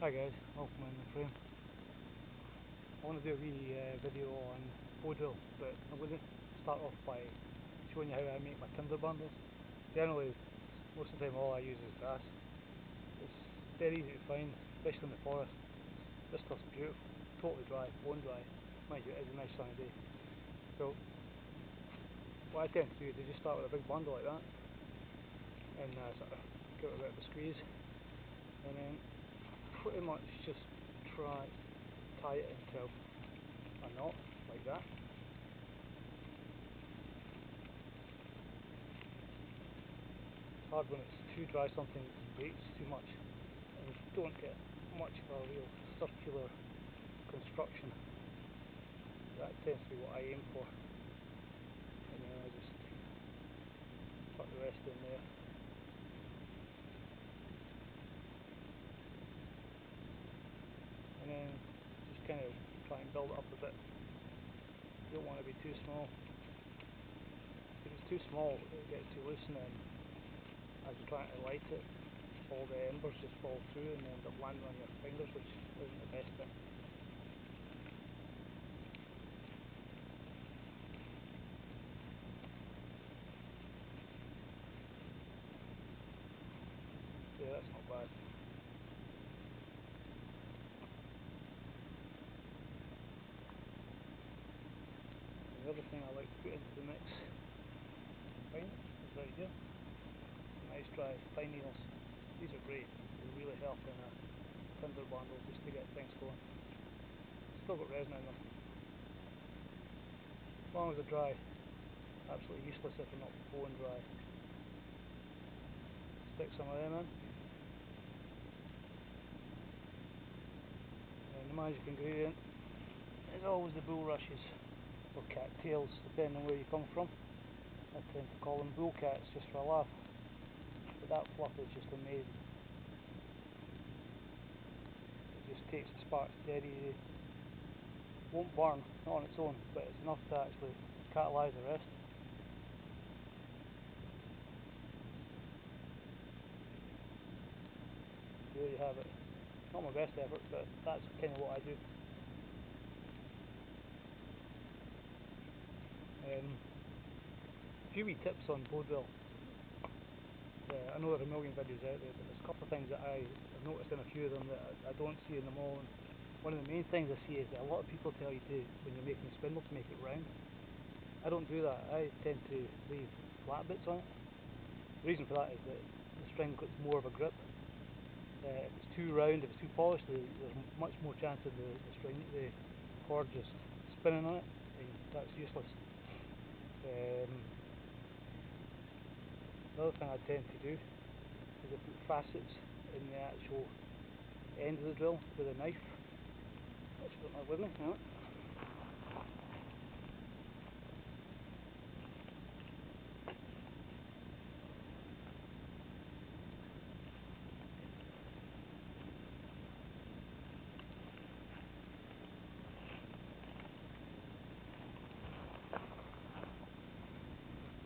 Hi guys, welcome in the frame. I want to do a wee video on bowdrill, but I'm going to start off by showing you how I make my tinder bundles. Generally, most of the time all I use is grass. It's very easy to find, especially in the forest. This stuff's beautiful, totally dry, bone dry. Mind you, it is a nice sunny day. So, what I tend to do is I just start with a big bundle like that, and sort of give it a bit of a squeeze, and then pretty much just try tie it into a knot like that. It's hard when it's too dry, something breaks too much and you don't get much of a real circular construction. That tends to be what I aim for. And then I just put the rest in there. And then just kind of try and build it up a bit. You don't want to be too small. If it's too small, it gets too loose, and then as you're trying to light it, all the embers just fall through and end up landing on your fingers, which isn't the best thing. Yeah, that's not bad. The other thing I like to put into the mix, fine, is right here. Nice dry pine needles. These are great. They really help in a tinder bundle just to get things going. Still got resin in them. As long as they're dry, absolutely useless if they're not bone dry. Stick some of them in. And the magic ingredient is always the bulrushes, or cattails, depending on where you come from. I tend to call them bull cats just for a laugh, but that fluff is just amazing. It just takes the sparks dead easy. Won't burn, not on its own, but it's enough to actually catalyse the rest. There you have it. Not my best effort, but that's kind of what I do. A few wee tips on bowdrill. I know there are a million videos out there, but there's a couple of things that I have noticed in a few of them that I don't see in them all. And one of the main things I see is that a lot of people tell you to, when you're making a spindle, to make it round. I don't do that. I tend to leave flat bits on it. The reason for that is that the string gets more of a grip. If it's too round, if it's too polished, there's much more chance of the cord just spinning on it, and that's useless. Another thing I tend to do is I put facets in the actual end of the drill with a knife. Let's put that with me now.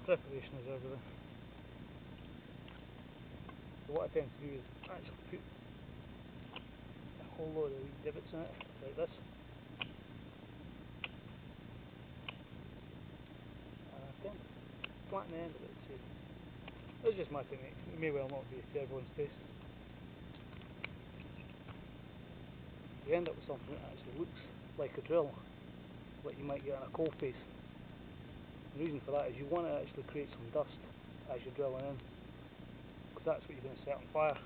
Preparation is everything. So what I tend to do is actually put a whole load of wee divots in it, like this. And I tend to flatten the end of it too. That's just my technique. It may well not be to everyone's taste. You end up with something that actually looks like a drill, like you might get on a coal face. The reason for that is you want to actually create some dust as you're drilling in, because that's what you're going to set on fire.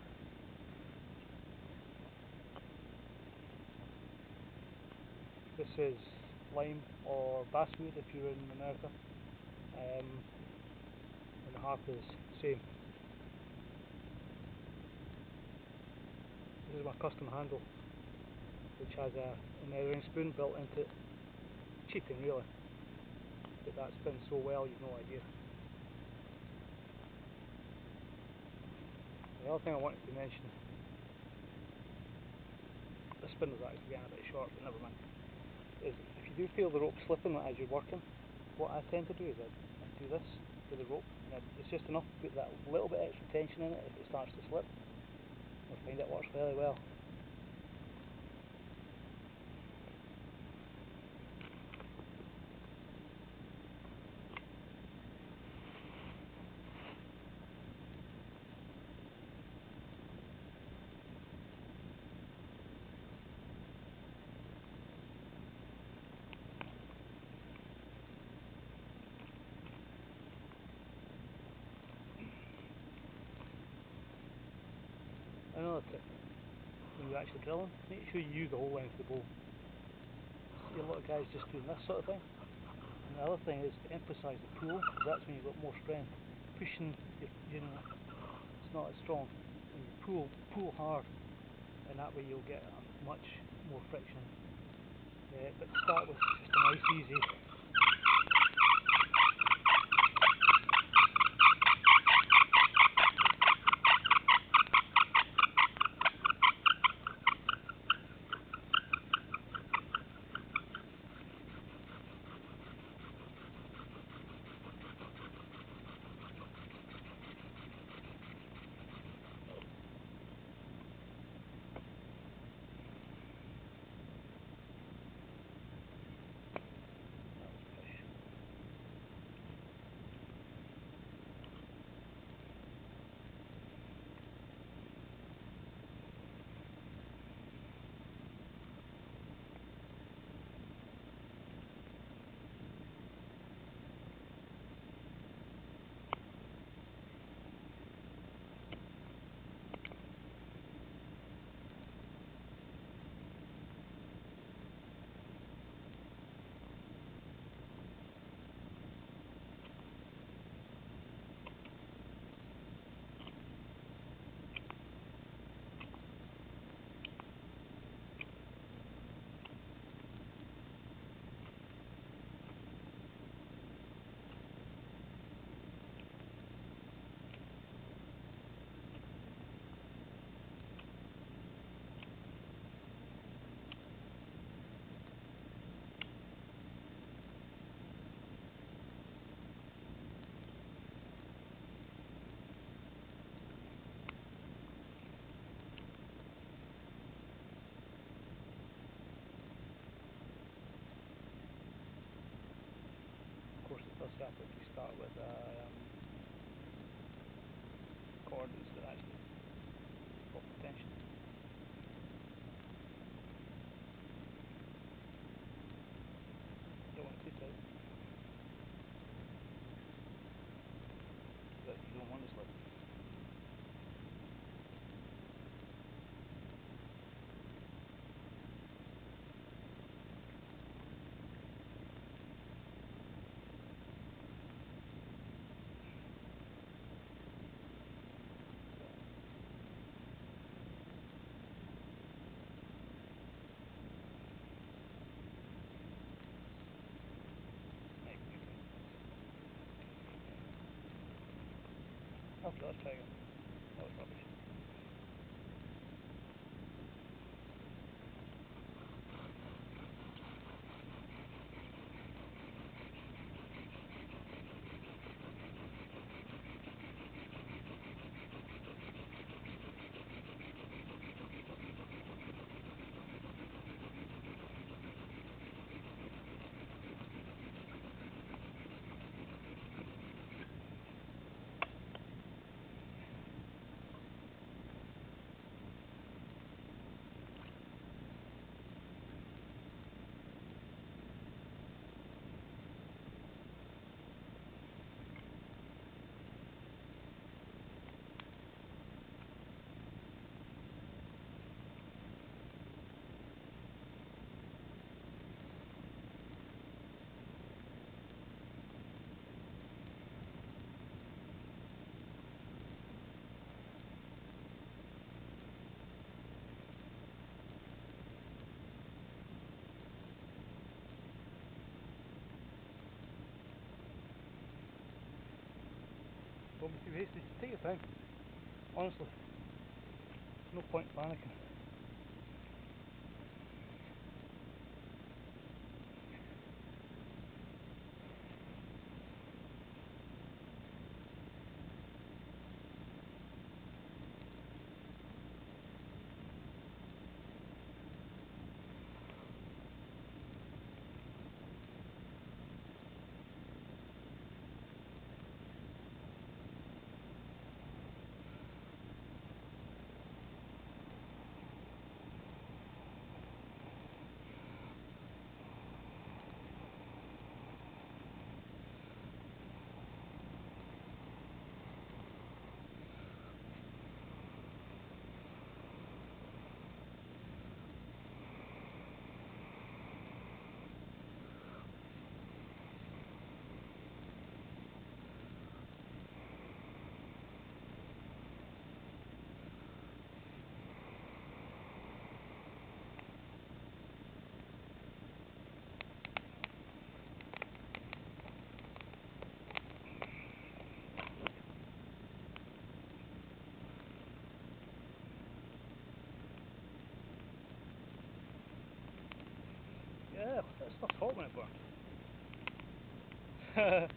This is lime or basswood if you're in America, and the harp is the same. This is my custom handle, which has an iron spoon built into it. Cheating, really. But that spins so well, you've no idea. The other thing I wanted to mention, the spindle's actually getting a bit short, but never mind, is if you do feel the rope slipping as you're working, what I tend to do is I do this with the rope, and it's just enough to put that little bit extra tension in it. If it starts to slip, you'll find it works fairly well. circuit when you actually drill them. Make sure you use the whole length of the bowl. See a lot of guys just doing this sort of thing. And the other thing is to emphasise the pull, because that's when you've got more strength. Pushing, you know, it's not as strong. When you pull hard, and that way you'll get much more friction. But start with just a nice easy. Stuff that you start with coordinates that actually pop the tension. Don't want it too tight. But you don't want to slip. Okay, let's try again. That was rubbish. Don't be too hasty, just take your time. Honestly, no point panicking. there. It's not hot when it burns.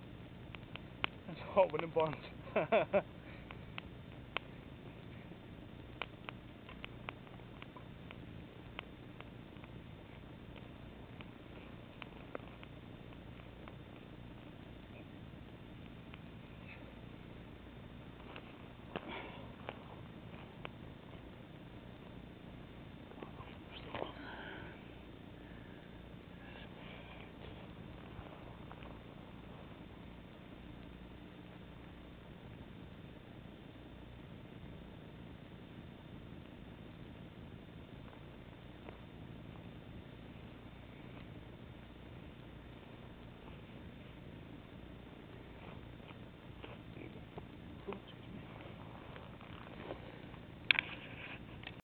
It's hot when it burns.